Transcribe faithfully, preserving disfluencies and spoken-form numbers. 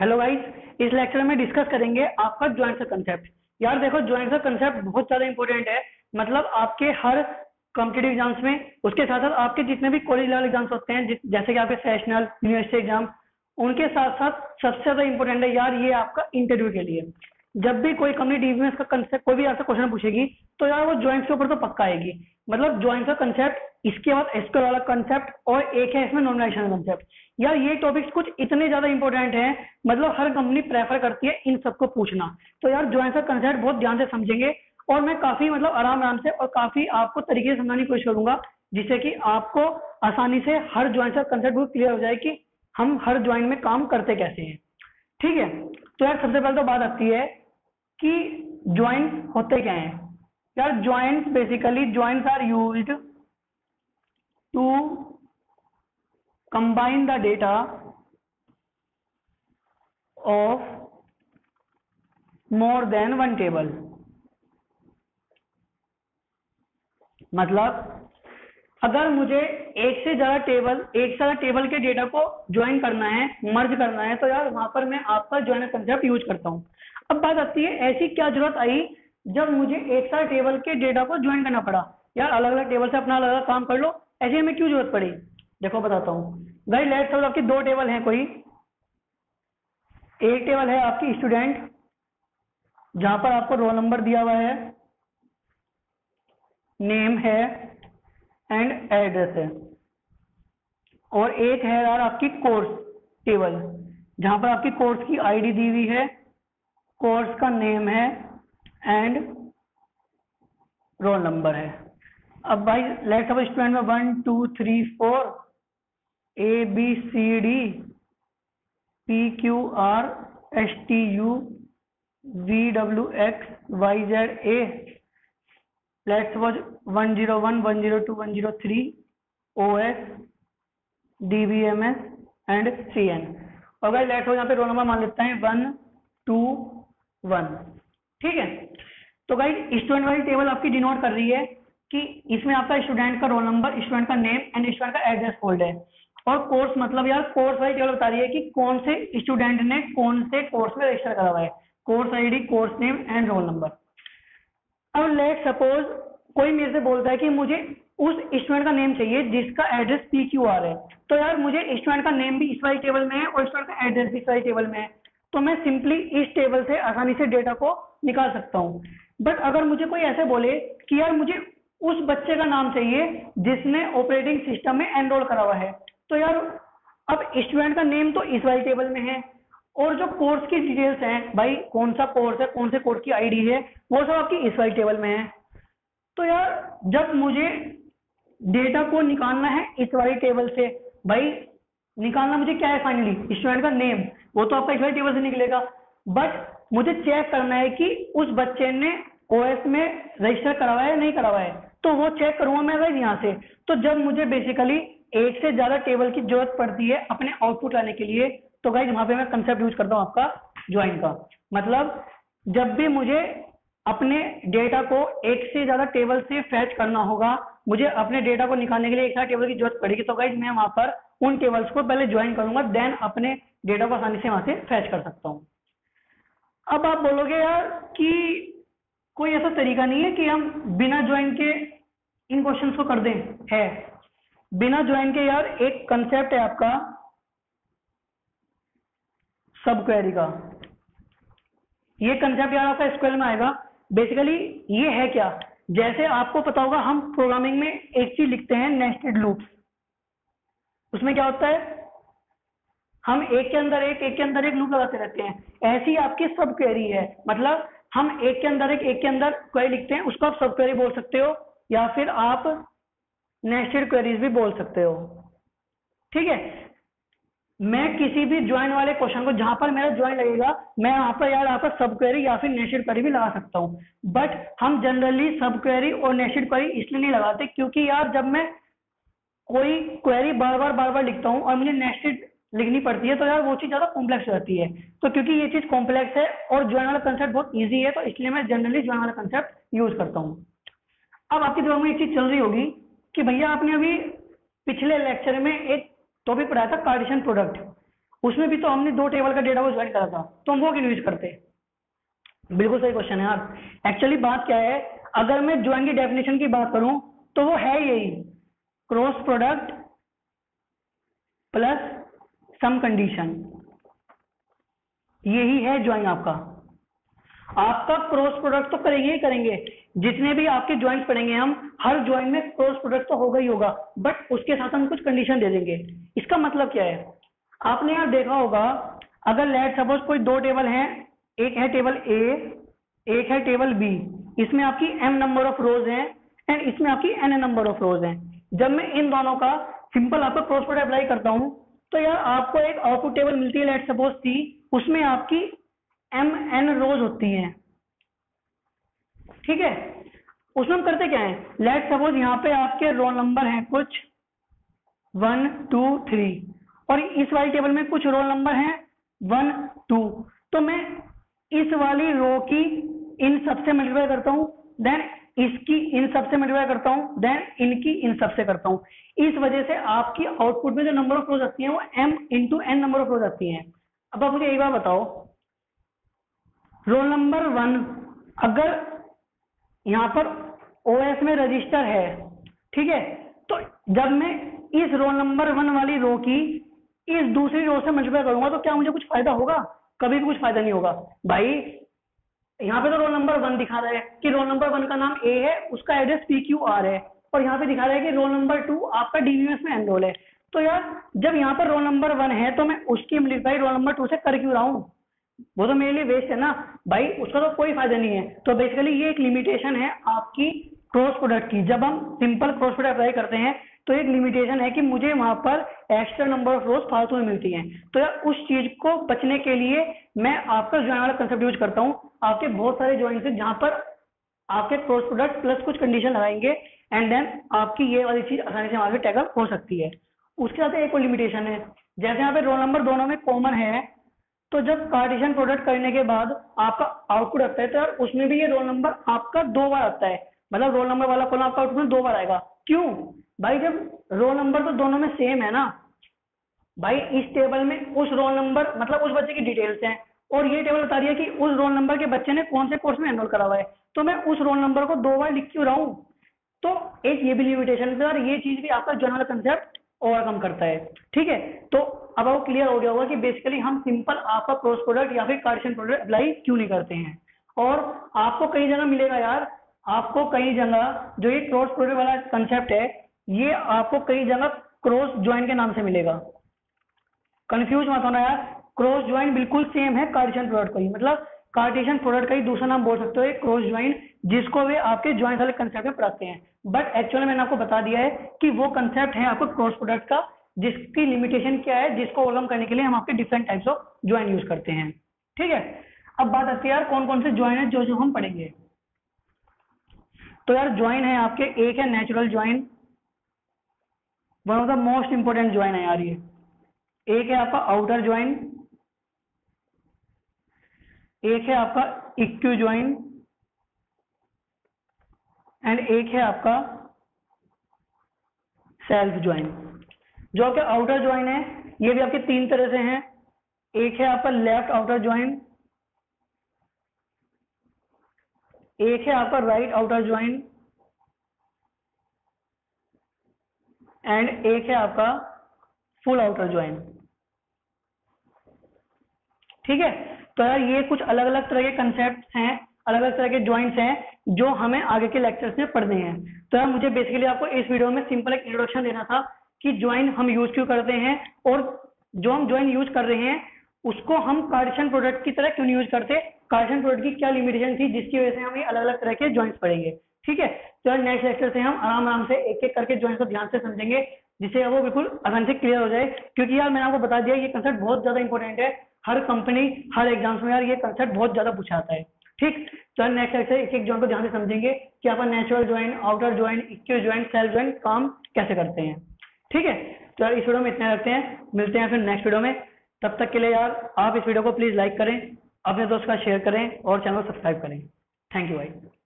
Hello guys, इस lecture में discuss करेंगे आपका ज्वाइंट का कंसेप्ट। यार देखो, ज्वाइंट का कंसेप्ट बहुत ज्यादा इंपॉर्टेंट है। मतलब आपके हर कॉम्पिटिटिव एग्जाम्स में, उसके साथ साथ आपके जितने भी कॉलेज लेवल एग्जाम्स होते हैं, जैसे कि आपके सेशनल यूनिवर्सिटी एग्जाम, उनके साथ साथ सबसे ज्यादा इंपॉर्टेंट है यार ये आपका इंटरव्यू के लिए। जब भी कोई कम्युनिटी का कंसेप्ट, कोई भी आपसे क्वेश्चन पूछेगी तो यार वो ज्वाइंट्स के ऊपर तो पक्का आएगी। मतलब ज्वाइंट का कंसेप्ट, इसके बाद एसक्यूएल वाला कंसेप्ट और एक है इसमें नॉमिनेशन कंसेप्ट। यार ये टॉपिक्स कुछ इतने ज्यादा इंपॉर्टेंट हैं, मतलब हर कंपनी प्रेफर करती है इन सबको पूछना। तो यार ज्वाइंट का कंसेप्ट बहुत ध्यान से समझेंगे और मैं काफी मतलब आराम आराम से और काफी आपको तरीके से समझाने की कोशिश करूंगा, जिससे कि आपको आसानी से हर ज्वाइंट का कंसेप्ट बहुत क्लियर हो जाए कि हम हर ज्वाइंट में काम करते कैसे हैं। ठीक है, तो यार सबसे पहले तो बात आती है कि ज्वाइंट होते क्या हैं। यार joint basically joints are used to combine the data of more than one table. मतलब अगर मुझे एक से ज्यादा टेबल एक से ज्यादा टेबल के डेटा को ज्वाइन करना है, मर्ज करना है, तो यार वहां पर मैं आपका ज्वाइन कंसेप्ट यूज करता हूँ। अब बात आती है ऐसी क्या जरूरत आई जब मुझे एक साथ टेबल के डेटा को ज्वाइन करना पड़ा। यार अलग अलग टेबल से अपना अलग अलग काम कर लो, ऐसे में क्यों जरूरत पड़ी? देखो बताता हूँ गाइस। लेट्स सपोज आपकी दो टेबल है, कोई एक टेबल है आपकी स्टूडेंट, जहां पर आपको रोल नंबर दिया हुआ है, नेम है एंड एड्रेस है, और एक है यार आपकी कोर्स टेबल, जहां पर आपकी कोर्स की आईडी दी हुई है, कोर्स का नेम है एंड रोल नंबर है। अब भाई लेट्स सपोज स्टूडेंट में one two three four A B C D P Q R S T U V W X Y Z A. Let's suppose one zero one one zero two one zero three O S D B M S and C N. और भाई let's suppose यहाँ पे roll number मान लेते हैं one to one. ठीक है, तो गाइस स्टूडेंट वाली टेबल आपकी डिनोट कर रही है कि इसमें आपका स्टूडेंट का रोल नंबर, स्टूडेंट का नेम एंड स्टूडेंट का एड्रेस फोल्ड है। और कोर्स मतलब यार कोर्स वाली टेबल बता रही है कि कौन से स्टूडेंट ने कौन से कोर्स में रजिस्टर करा हुआ है, course ID, course name and role number. अब लेट सपोज कोई मेरे से बोलता है कि मुझे उस स्टूडेंट का नेम चाहिए जिसका एड्रेस पी क्यू आर है, तो यार मुझे स्टूडेंट का नेम भी इस वाली टेबल में है और स्टूडेंट का एड्रेस भी इस वाली टेबल में है, तो मैं सिंपली इस टेबल से आसानी से डेटा को निकाल सकता हूँ। बट अगर मुझे कोई ऐसे बोले कि यार मुझे उस बच्चे का नाम चाहिए जिसने ऑपरेटिंग सिस्टम में एनरोल करा हुआ है, तो यार अब स्टूडेंट का नेम तो इस वाली टेबल में है और जो कोर्स की डिटेल्स हैं, भाई कौन सा कोर्स है, कौन से कोर्स की आईडी है, वो सब आपकी इस वाली टेबल में है। तो यार जब मुझे डेटा को निकालना है इस वाली टेबल से, भाई निकालना मुझे क्या है फाइनली? स्टूडेंट का नेम, वो तो आपका इस वाली टेबल से निकलेगा, बट मुझे चेक करना है कि उस बच्चे ने ओएस में रजिस्टर करा हुआ है या नहीं करा हुआ है, तो वो चेक करूंगा मैं भाई यहाँ से। तो जब मुझे बेसिकली एक से ज्यादा टेबल की जरूरत पड़ती है अपने आउटपुट लाने के लिए, तो गाइज वहां पे मैं कंसेप्ट यूज करता हूँ आपका ज्वाइन का। मतलब जब भी मुझे अपने डेटा को एक से ज्यादा टेबल से फैच करना होगा, मुझे अपने डेटा को निकालने के लिए एक साथ टेबल की जरूरत पड़ेगी, तो गाइज मैं वहां पर उन टेबल्स को पहले ज्वाइन करूंगा, देन अपने डेटा को आसानी से वहां से फैच कर सकता हूँ। अब आप बोलोगे यार कि कोई ऐसा तरीका नहीं है कि हम बिना ज्वाइन के इन क्वेश्चंस को कर दें? है, बिना ज्वाइन के यार एक कंसेप्ट है आपका सब क्वेरी का। ये कंसेप्ट यार आपका एसक्यूएल में आएगा। बेसिकली ये है क्या, जैसे आपको पता होगा हम प्रोग्रामिंग में एक चीज लिखते हैं नेस्टेड लूप्स। उसमें क्या होता है, हम एक के अंदर एक एक के अंदर एक लूप लगाते रहते हैं। ऐसी आपकी सब क्वेरी है, मतलब हम एक के अंदर एक एक के अंदर क्वेरी लिखते हैं, उसको आप सब क्वेरी बोल सकते हो या फिर आप नेस्टेड क्वेरीज भी बोल सकते हो। ठीक है, मैं किसी भी ज्वाइन वाले क्वेश्चन को, जहां पर मेरा ज्वाइन लगेगा, मैं वहां पर यार आपका सब क्वेरी या फिर नेस्टेड क्वेरी भी लगा सकता हूँ। बट हम जनरली सब क्वेरी और नेस्टेड क्वेरी इसलिए नहीं लगाते क्योंकि यार जब मैं कोई क्वेरी बार बार बार बार लिखता हूँ और मुझे नेस्टेड लिखनी पड़ती है, तो यार वो चीज ज्यादा कॉम्प्लेक्स हो जाती है। तो क्योंकि ये चीज कॉम्प्लेक्स है और ज्वाइन वाला कंसेप्ट बहुत ईजी है, तो इसलिए मैं जनरली ज्वाइन वाला कंसेप्ट यूज करता हूँ। अब आपके दिमाग में एक चीज चल रही होगी कि भैया आपने अभी पिछले लेक्चर में एक टॉपिक पढ़ाया था कार्टेशियन प्रोडक्ट, उसमें भी तो हमने दो टेबल का डेटा को ज्वाइन करा था, तो हम वो क्यों यूज करते? बिल्कुल सही क्वेश्चन है यार। एक्चुअली बात क्या है, अगर मैं ज्वाइन की डेफिनेशन की बात करूं तो वो है यही, cross product plus some condition, यही है ज्वाइन आपका। आपका क्रॉस प्रोडक्ट तो करेंगे ही करेंगे, जितने भी आपके ज्वाइंट पड़ेंगे हम, हर ज्वाइन में क्रॉस प्रोडक्ट तो होगा ही होगा, बट उसके साथ हम कुछ कंडीशन दे देंगे। इसका मतलब क्या है, आपने यहाँ देखा होगा, अगर लेट सपोज कोई दो टेबल हैं, एक है टेबल ए, एक है टेबल बी, इसमें आपकी एम नंबर ऑफ रोज हैं एंड इसमें आपकी एन नंबर ऑफ रोज हैं। जब मैं इन दोनों का सिंपल आपको क्रॉस प्रोडक्ट अप्लाई करता हूँ तो यार आपको एक आउटपुट टेबल मिलती है लेट सपोज सी, उसमें आपकी एम एन रोज होती है, ठीक है। उसमें हम करते क्या है, लेट सपोज यहाँ पे आपके रोल नंबर हैं कुछ वन टू थ्री और इस वाली टेबल में कुछ रोल नंबर हैं वन टू, तो मैं इस वाली रो की इन सबसे मल्टीप्लाई करता हूँ, देन इसकी इन सबसे मल्टीप्लाई करता हूँ, देन इनकी इन सबसे करता हूँ। इस वजह से आपकी आउटपुट में जो नंबर ऑफ रोज आती है वो M into N number of rows आती है। अब आप मुझे एक बार बताओ, रोल नंबर वन अगर यहाँ पर ओएस में रजिस्टर है, ठीक है, तो जब मैं इस रोल नंबर वन वाली रो की इस दूसरी रो से मल्टीप्लाई करूंगा तो क्या मुझे कुछ फायदा होगा? कभी भी कुछ फायदा नहीं होगा भाई। यहाँ पे तो रोल नंबर वन दिखा रहा है कि रोल नंबर वन का नाम ए है, उसका एड्रेस पी क्यू आर है, और यहाँ पे दिखा रहा है कि रोल नंबर टू आपका डीबीएमएस में एनरोल है। तो यार जब यहाँ पर रोल नंबर वन है तो मैं उसकी मल्टीप्लाई रोल नंबर टू से कर क्यों रहा हूँ? वो तो मेरे लिए वेस्ट है ना भाई, उसका तो कोई फायदा नहीं है। तो बेसिकली ये एक लिमिटेशन है आपकी क्रॉस प्रोडक्ट की। जब हम सिंपल क्रॉस प्रोडक्ट अप्लाई करते हैं तो एक लिमिटेशन है कि मुझे वहां पर एक्स्ट्रा नंबर ऑफ रोज फालतू में मिलती हैं। तो यार उस चीज को बचने के लिए मैं आपका ज्वाइन वाला कंसेप्ट यूज करता हूँ। आपके बहुत सारे ज्वाइंट्स हैं जहां पर आपके क्रॉस प्रोडक्ट प्लस कुछ कंडीशन लगाएंगे एंड देन आपकी ये वाली चीज आसानी से वहां से टैकल हो सकती है। उसके साथ एक और लिमिटेशन है, जैसे यहाँ पे रोल नंबर दोनों में कॉमन है, तो जब कार्टेशियन प्रोडक्ट करने के बाद आपका आउटपुट आता है तो यार उसमें भी ये रोल नंबर आपका दो बार आता है, मतलब रोल नंबर वाला कॉलम आपका आउटपुट में दो बार आएगा। क्यों भाई? जब रोल नंबर तो दोनों में सेम है ना भाई, इस टेबल में उस रोल नंबर मतलब उस बच्चे की डिटेल्स हैं और ये टेबल बता रही है कि उस रोल नंबर के बच्चे ने कौन से कोर्स में एनरोल करा हुआ है, तो मैं उस रोल नंबर को दो बार लिख क्यों रहा हूँ? तो एक ये भी लिमिटेशन है और ये चीज भी आपका जनरल कंसेप्ट ओवरकम करता है, ठीक है। तो अब आपको क्लियर हो गया होगा कि बेसिकली हम सिंपल आपका क्रॉस प्रोडक्ट या फिर कार्टेशियन प्रोडक्ट अप्लाई क्यों नहीं करते हैं। और आपको कई जगह मिलेगा यार, आपको कई जगह जो ये क्रॉस प्रोडक्ट वाला कंसेप्ट है ये आपको कई जगह क्रॉस ज्वाइन के नाम से मिलेगा। कंफ्यूज मत होना यार, क्रॉस ज्वाइन बिल्कुल सेम है कार्टेशियन प्रोडक्ट का ही, मतलब कार्टेशियन प्रोडक्ट का ही दूसरा नाम बोल सकते हो एक क्रॉस ज्वाइन, जिसको वे आपके ज्वाइन वाले कंसेप्ट में पढ़ाते हैं। बट एक्चुअली मैंने आपको बता दिया है कि वो कंसेप्ट है आपको क्रॉस प्रोडक्ट का, जिसकी लिमिटेशन क्या है, जिसको ओवरकम करने के लिए हम आपके different types of join use करते हैं, ठीक है। अब बात आती है यार कौन कौन से ज्वाइन है जो जो हम पढ़ेंगे। तो यार ज्वाइन है आपके, एक है natural join, one of the most important join है यार ये। एक है आपका आउटर ज्वाइन, एक है आपका इक्यू ज्वाइन एंड एक है आपका सेल्फ ज्वाइन। जो आपके आउटर ज्वाइन है ये भी आपके तीन तरह से हैं, एक है आपका लेफ्ट आउटर ज्वाइन, एक है आपका राइट आउटर ज्वाइन एंड एक है आपका फुल आउटर ज्वाइन, ठीक है। तो यार ये कुछ अलग अलग तरह के कंसेप्ट हैं, अलग अलग तरह के ज्वाइंट्स हैं जो हमें आगे के लेक्चर्स में पढ़ने हैं। तो यार मुझे बेसिकली आपको इस वीडियो में सिंपल एक इंट्रोडक्शन देना था कि ज्वाइन हम यूज क्यों करते हैं और जो हम ज्वाइन यूज कर रहे हैं उसको हम कार्टेशियन प्रोडक्ट की तरह क्यों यूज करते, कार्टेशियन प्रोडक्ट की क्या लिमिटेशन थी जिसकी वजह से हम ये अलग अलग तरह के ज्वाइंट्स पढ़ेंगे, ठीक है। तो नेक्स्ट लेक्चर से हम आराम आराम से एक एक करके ज्वाइंट्स को ध्यान से समझेंगे, जिससे वो बिल्कुल आसानी से क्लियर हो जाए। क्योंकि यार मैंने आपको बता दिया ये कंसेप्ट बहुत ज्यादा इंपॉर्टेंट है, हर कंपनी हर एग्जाम्स में यार ये कंसेप्ट बहुत ज्यादा पूछा जाता है, ठीक। तो नेक्स्ट लेक्चर एक एक ज्वाइंट को ध्यान से समझेंगे कि आप natural join, outer join, equal join, self join काम कैसे करते हैं, ठीक है। तो यार इस वीडियो में इतना रखते हैं, मिलते हैं फिर नेक्स्ट वीडियो में। तब तक के लिए यार आप इस वीडियो को प्लीज लाइक करें, अपने दोस्त का शेयर करें और चैनल को सब्सक्राइब करें। थैंक यू भाई।